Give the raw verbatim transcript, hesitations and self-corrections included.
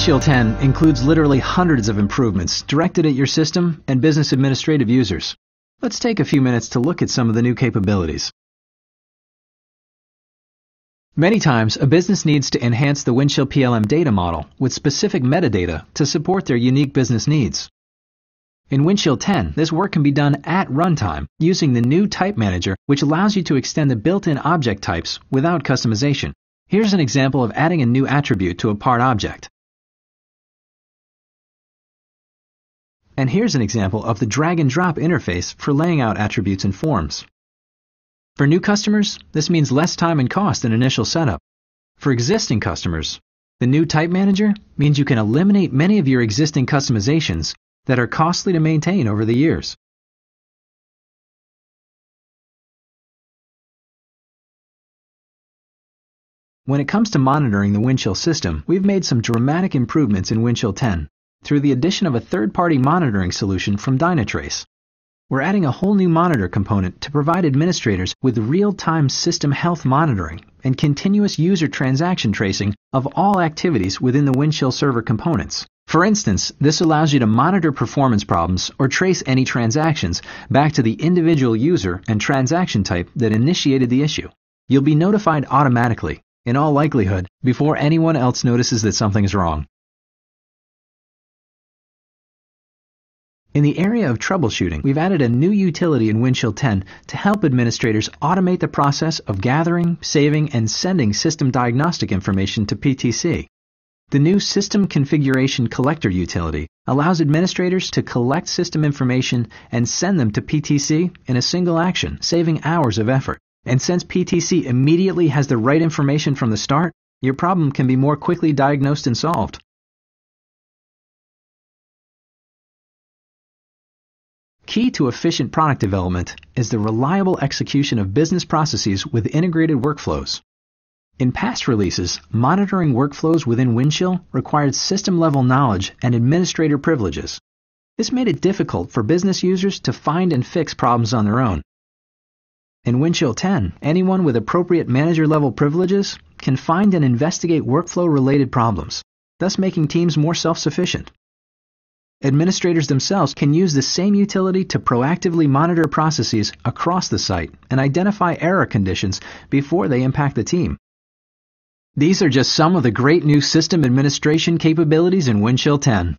Windchill ten includes literally hundreds of improvements directed at your system and business administrative users. Let's take a few minutes to look at some of the new capabilities. Many times, a business needs to enhance the Windchill P L M data model with specific metadata to support their unique business needs. In Windchill ten, this work can be done at runtime using the new Type Manager, which allows you to extend the built-in object types without customization. Here's an example of adding a new attribute to a part object. And here's an example of the drag-and-drop interface for laying out attributes and forms. For new customers, this means less time and cost in initial setup. For existing customers, the new Type Manager means you can eliminate many of your existing customizations that are costly to maintain over the years. When it comes to monitoring the Windchill system, we've made some dramatic improvements in Windchill ten through the addition of a third-party monitoring solution from Dynatrace. We're adding a whole new monitor component to provide administrators with real-time system health monitoring and continuous user transaction tracing of all activities within the Windchill server components. For instance, this allows you to monitor performance problems or trace any transactions back to the individual user and transaction type that initiated the issue. You'll be notified automatically, in all likelihood, before anyone else notices that something is wrong. In the area of troubleshooting, we've added a new utility in Windchill ten to help administrators automate the process of gathering, saving, and sending system diagnostic information to P T C. The new System Configuration Collector utility allows administrators to collect system information and send them to P T C in a single action, saving hours of effort. And since P T C immediately has the right information from the start, your problem can be more quickly diagnosed and solved. Key to efficient product development is the reliable execution of business processes with integrated workflows. In past releases, monitoring workflows within Windchill required system-level knowledge and administrator privileges. This made it difficult for business users to find and fix problems on their own. In Windchill ten, anyone with appropriate manager-level privileges can find and investigate workflow-related problems, thus making teams more self-sufficient. Administrators themselves can use the same utility to proactively monitor processes across the site and identify error conditions before they impact the team. These are just some of the great new system administration capabilities in Windchill ten.